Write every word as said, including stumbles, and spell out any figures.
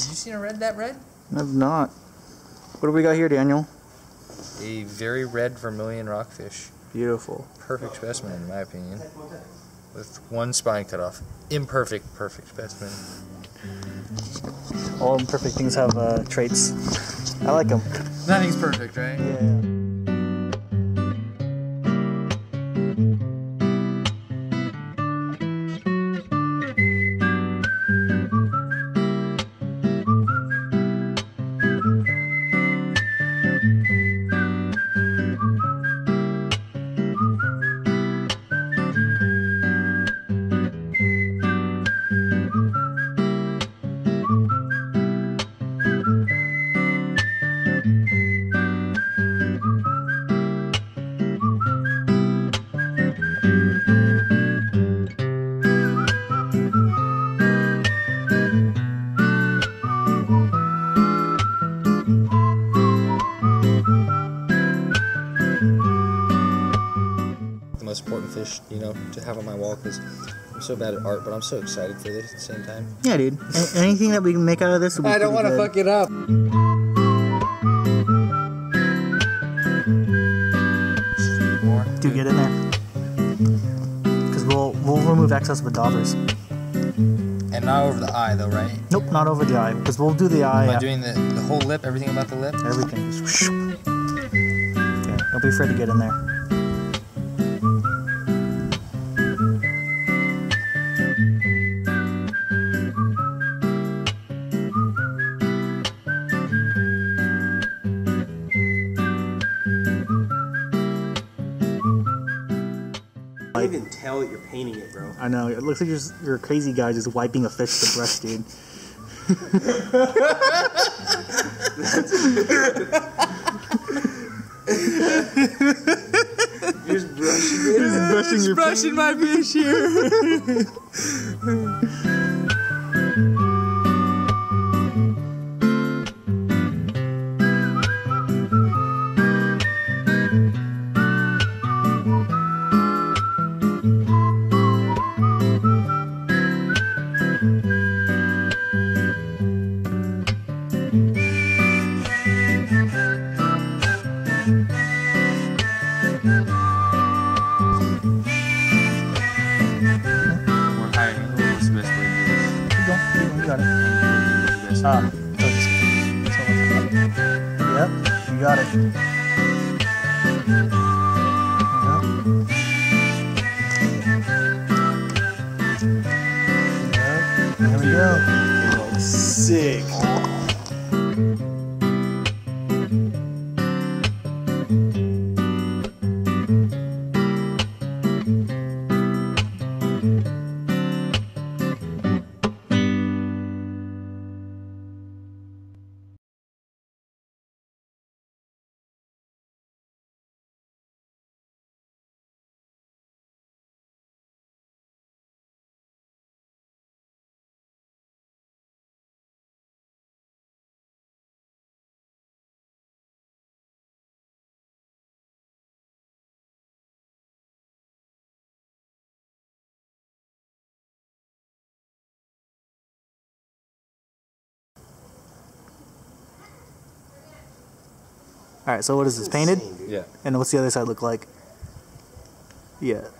Have you seen a red that red? I've not. What do we got here, Daniel? A very red vermilion rockfish. Beautiful. Perfect specimen, in my opinion. With one spine cut off. Imperfect, perfect specimen. All imperfect things have uh, traits. I like them. Nothing's perfect, right? Yeah. yeah. Important fish, you know, to have on my wall, because I'm so bad at art, but I'm so excited for this at the same time. Yeah, dude. Anything that we can make out of this will be I don't want to fuck it up. Dude, get in there. Because we'll, we'll remove excess with daubers. And not over the eye, though, right? Nope, not over the eye, because we'll do the eye. Am I doing the, the whole lip, everything about the lip? Everything. Okay, don't be afraid to get in there. I can't even tell that you're painting it, bro. I know. It looks like you're, just, you're a crazy guy just wiping a fish with a brush, dude. You're just brushing it. Just yeah, brushing just your brushing my fish here. Ah, yep, you got it. Yep. Yep. There we go. Oh, sick. All right, so what is this, painted? Yeah. And what's the other side look like? Yeah.